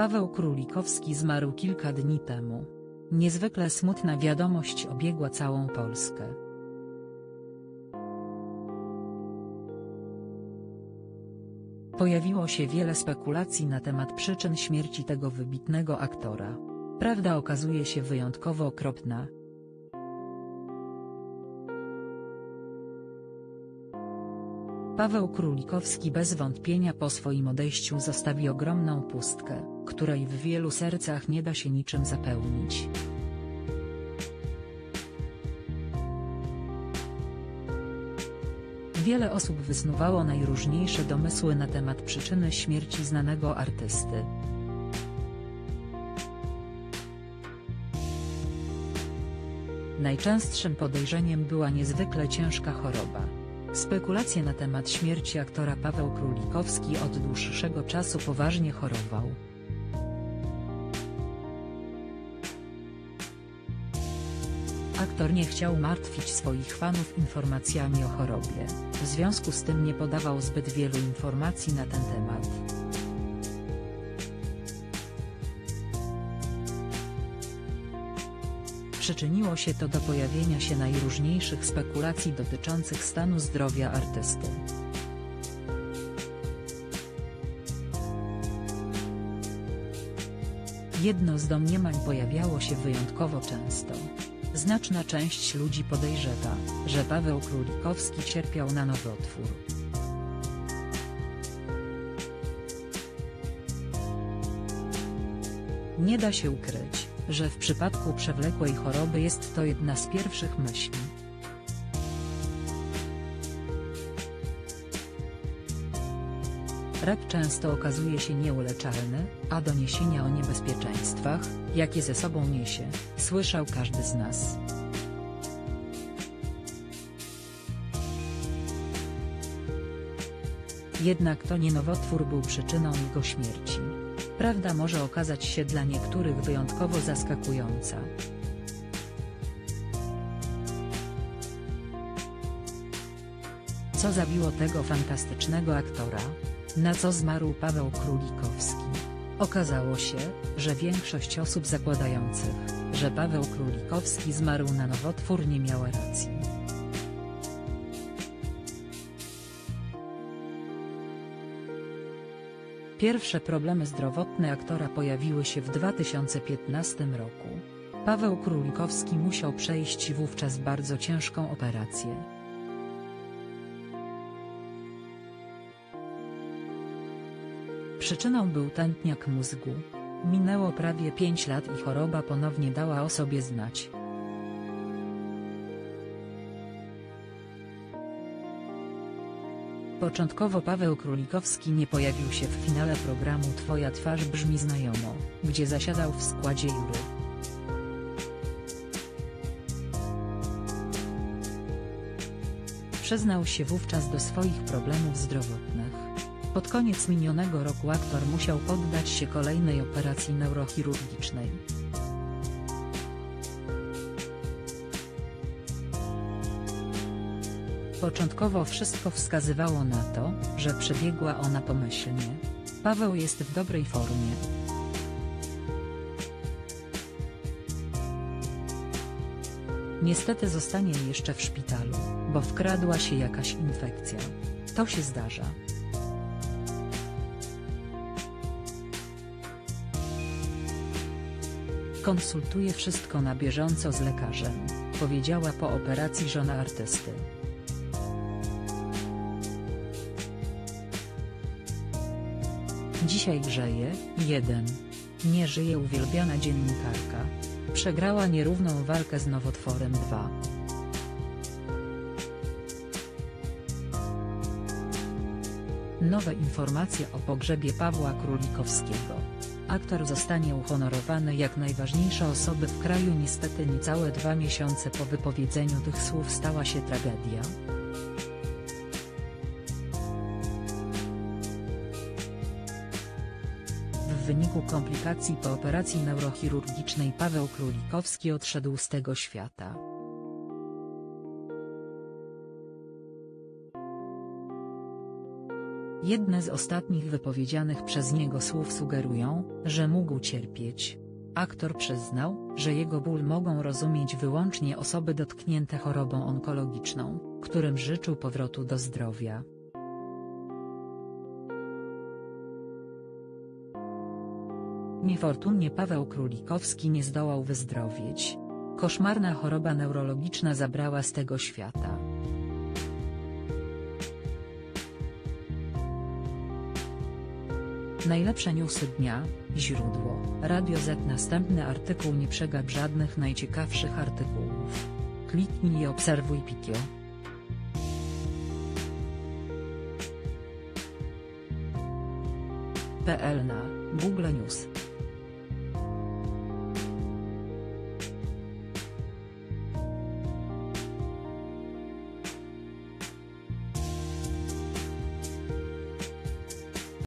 Paweł Królikowski zmarł kilka dni temu. Niezwykle smutna wiadomość obiegła całą Polskę. Pojawiło się wiele spekulacji na temat przyczyn śmierci tego wybitnego aktora. Prawda okazuje się wyjątkowo okropna. Paweł Królikowski bez wątpienia po swoim odejściu zostawi ogromną pustkę, której w wielu sercach nie da się niczym zapełnić. Wiele osób wysnuwało najróżniejsze domysły na temat przyczyny śmierci znanego artysty. Najczęstszym podejrzeniem była niezwykle ciężka choroba. Spekulacje na temat śmierci aktora Paweł Królikowski od dłuższego czasu poważnie chorował. Aktor nie chciał martwić swoich fanów informacjami o chorobie, w związku z tym nie podawał zbyt wielu informacji na ten temat. Przyczyniło się to do pojawienia się najróżniejszych spekulacji dotyczących stanu zdrowia artysty. Jedno z domniemań pojawiało się wyjątkowo często. Znaczna część ludzi podejrzewa, że Paweł Królikowski cierpiał na nowotwór. Nie da się ukryć, że w przypadku przewlekłej choroby jest to jedna z pierwszych myśli. Rak często okazuje się nieuleczalny, a doniesienia o niebezpieczeństwach, jakie ze sobą niesie, słyszał każdy z nas. Jednak to nie nowotwór był przyczyną jego śmierci. Prawda może okazać się dla niektórych wyjątkowo zaskakująca. Co zabiło tego fantastycznego aktora? Na co zmarł Paweł Królikowski? Okazało się, że większość osób zakładających, że Paweł Królikowski zmarł na nowotwór, nie miała racji. Pierwsze problemy zdrowotne aktora pojawiły się w 2015 roku. Paweł Królikowski musiał przejść wówczas bardzo ciężką operację. Przyczyną był tętniak mózgu. Minęło prawie 5 lat i choroba ponownie dała o sobie znać. Początkowo Paweł Królikowski nie pojawił się w finale programu Twoja Twarz Brzmi Znajomo, gdzie zasiadał w składzie jury. Przyznał się wówczas do swoich problemów zdrowotnych. Pod koniec minionego roku aktor musiał poddać się kolejnej operacji neurochirurgicznej. Początkowo wszystko wskazywało na to, że przebiegła ona pomyślnie. Paweł jest w dobrej formie. Niestety zostanie jeszcze w szpitalu, bo wkradła się jakaś infekcja. To się zdarza. Konsultuję wszystko na bieżąco z lekarzem, powiedziała po operacji żona artysty. Dzisiaj grzeje, nie żyje uwielbiana dziennikarka. Przegrała nierówną walkę z nowotworem 2. Nowe informacje o pogrzebie Pawła Królikowskiego. Aktor zostanie uhonorowany jak najważniejsza osoba w kraju. Niestety niecałe 2 miesiące po wypowiedzeniu tych słów stała się tragedia. W wyniku komplikacji po operacji neurochirurgicznej Paweł Królikowski odszedł z tego świata. Jedne z ostatnich wypowiedzianych przez niego słów sugerują, że mógł cierpieć. Aktor przyznał, że jego ból mogą rozumieć wyłącznie osoby dotknięte chorobą onkologiczną, którym życzył powrotu do zdrowia. Niefortunnie Paweł Królikowski nie zdołał wyzdrowieć. Koszmarna choroba neurologiczna zabrała z tego świata. Najlepsze newsy dnia, źródło, Radio Zet. Następny artykuł. Nie przegap żadnych najciekawszych artykułów. Kliknij i obserwuj Pikio. na Google News.